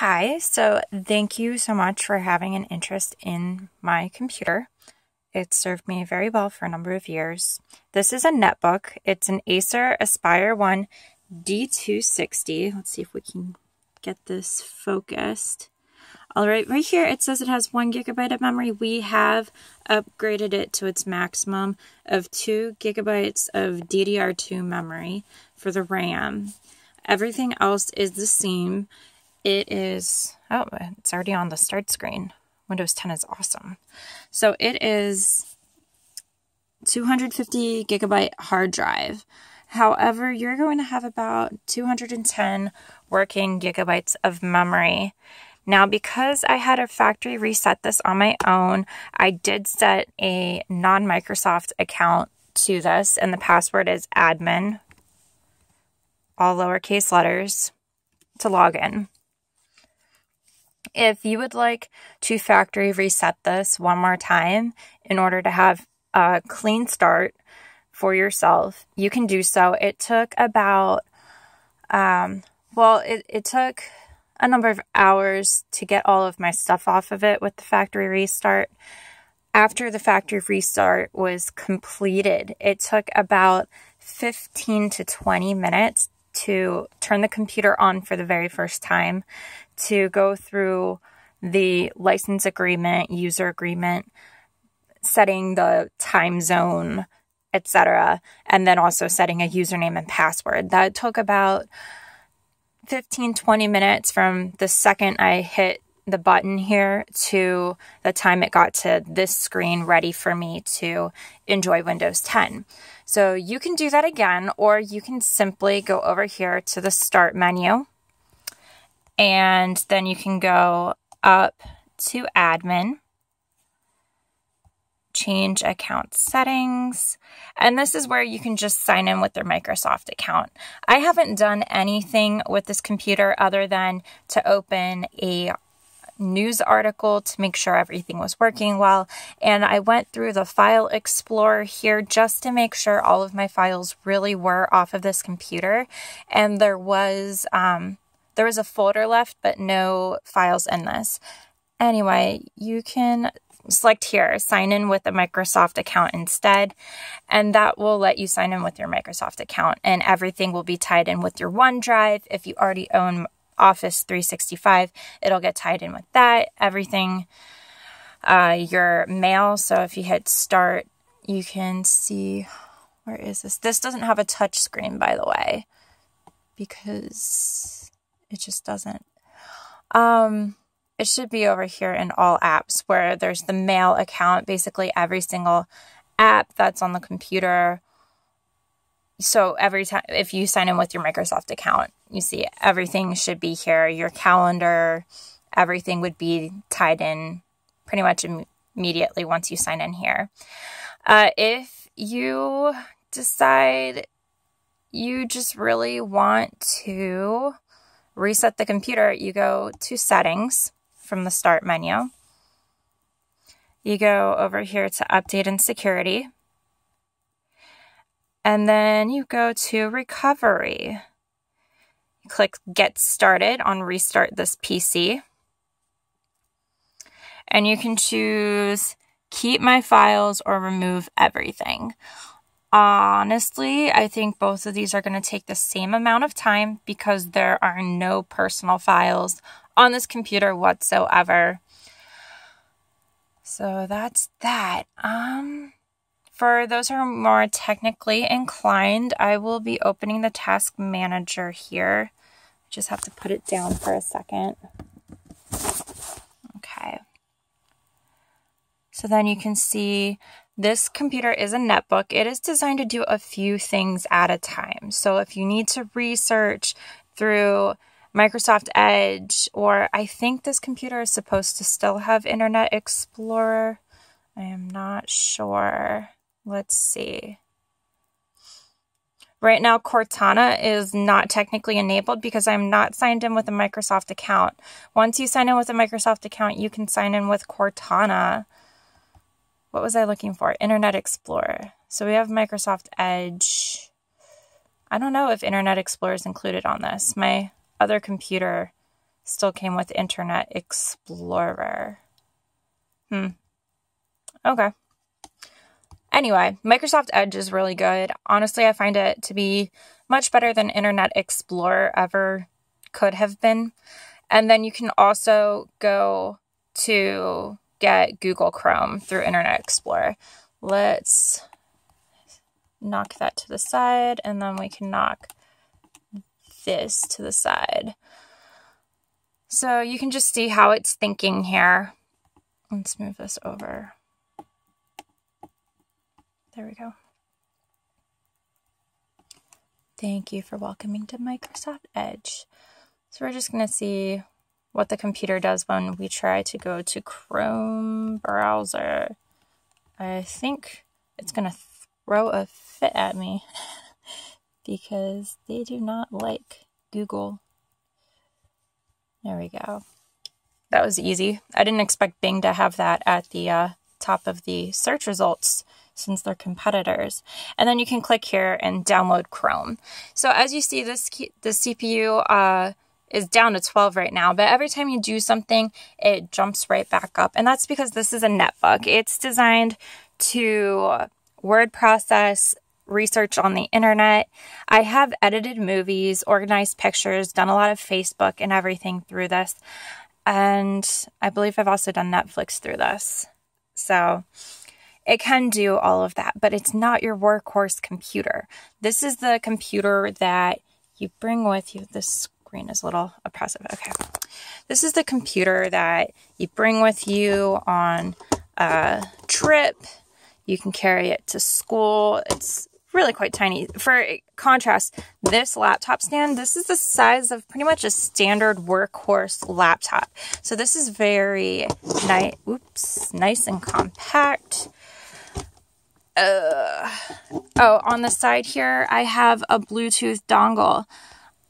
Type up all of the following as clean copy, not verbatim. Hi, so thank you so much for having an interest in my computer. It served me very well for a number of years. This is a netbook. It's an Acer Aspire 1 D260. Let's see if we can get this focused. All right, right here it says it has 1 gigabyte of memory. We have upgraded it to its maximum of 2 gigabytes of DDR2 memory for the RAM. Everything else is the same. It is, oh, it's already on the start screen. Windows 10 is awesome. So it is 250 gigabyte hard drive. However, you're going to have about 210 working gigabytes of memory. Now, because I had a factory reset this on my own, I did set a non-Microsoft account to this, and the password is admin, all lowercase letters, to log in. If you would like to factory reset this one more time in order to have a clean start for yourself, you can do so. It took about, it took a number of hours to get all of my stuff off of it with the factory restart. After the factory restart was completed, it took about 15 to 20 minutes to turn the computer on for the very first time, to go through the license agreement, user agreement, setting the time zone, etc., and then also setting a username and password. That took about 15-20 minutes from the second I hit the button here to the time it got to this screen ready for me to enjoy Windows 10. So you can do that again, or you can simply go over here to the Start menu, and then you can go up to Admin, change account settings, and this is where you can just sign in with their Microsoft account. I haven't done anything with this computer other than to open a news article to make sure everything was working well, and I went through the File Explorer here just to make sure all of my files really were off of this computer, and there was a folder left but no files in this. Anyway, you can select here, sign in with a Microsoft account instead, and that will let you sign in with your Microsoft account, and everything will be tied in with your OneDrive. If you already own Office 365, it'll get tied in with that. Everything, your mail. So if you hit start, you can see, where is this? This doesn't have a touch screen, by the way, because it just doesn't. It should be over here in all apps where there's the mail account, basically every single app that's on the computer. So every time, if you sign in with your Microsoft account, you see everything should be here. Your calendar, everything would be tied in pretty much immediately once you sign in here. If you decide you just really want to reset the computer, you go to Settings from the Start menu. You go over here to Update and Security. And then you go to Recovery. You click Get Started on Restart This PC. And you can choose Keep My Files or Remove Everything. Honestly, I think both of these are going to take the same amount of time because there are no personal files on this computer whatsoever. So that's that. For those who are more technically inclined, I will be opening the task manager here. I just have to put it down for a second. Okay. So then you can see this computer is a netbook. It is designed to do a few things at a time. So if you need to research through Microsoft Edge, or I think this computer is supposed to still have Internet Explorer. I am not sure. Let's see. Right now, Cortana is not technically enabled because I'm not signed in with a Microsoft account. Once you sign in with a Microsoft account, you can sign in with Cortana. What was I looking for? Internet Explorer. So we have Microsoft Edge. I don't know if Internet Explorer is included on this. My other computer Still came with Internet Explorer. Okay. Anyway, Microsoft Edge is really good. Honestly, I find it to be much better than Internet Explorer ever could have been. And then you can also go to get Google Chrome through Internet Explorer. Let's knock that to the side, and then we can knock this to the side. So you can just see how it's thinking here. Let's move this over. There we go. Thank you for welcoming to Microsoft Edge. So we're just going to see what the computer does when we try to go to Chrome browser. I think it's going to throw a fit at me because they do not like Google. There we go. That was easy. I didn't expect Bing to have that at the top of the search results since they're competitors. And then you can click here and download Chrome. So as you see, the CPU is down to 12 right now, but every time you do something, it jumps right back up. And that's because this is a netbook. It's designed to word process research on the internet. I have edited movies, organized pictures, done a lot of Facebook and everything through this. And I believe I've also done Netflix through this. So it can do all of that, but it's not your workhorse computer. This is the computer that you bring with you. This screen is a little oppressive. Okay. This is the computer that you bring with you on a trip. You can carry it to school. It's really quite tiny. For contrast, this laptop stand, this is the size of pretty much a standard workhorse laptop. So this is very nice, nice and compact. Oh, on the side here, I have a Bluetooth dongle.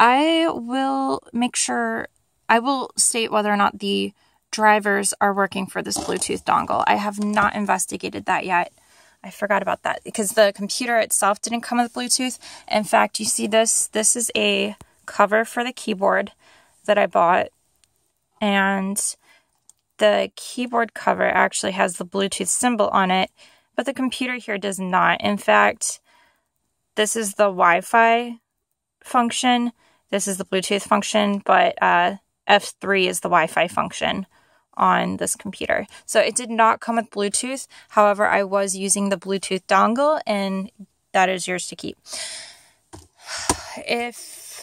I will make sure, I will state whether or not the drivers are working for this Bluetooth dongle. I have not investigated that yet. I forgot about that because the computer itself didn't come with Bluetooth. In fact, you see this, this is a cover for the keyboard that I bought, and the keyboard cover actually has the Bluetooth symbol on it, but the computer here does not. In fact, this is the Wi-Fi function. This is the Bluetooth function, but F3 is the Wi-Fi function on this computer. So it did not come with Bluetooth. However, I was using the Bluetooth dongle, and that is yours to keep. If,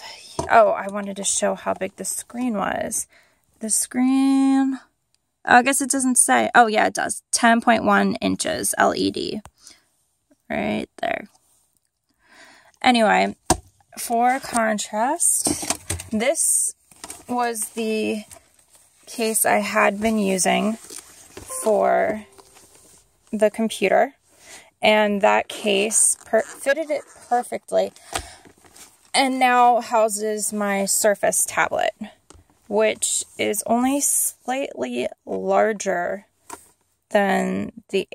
oh, I wanted to show how big the screen was. The screen, oh, I guess it doesn't say. Oh yeah, it does. 10.1 inches LED right there. Anyway, for contrast, this was the case I had been using for the computer, and that case fitted it perfectly, and now houses my Surface tablet, which is only slightly larger than the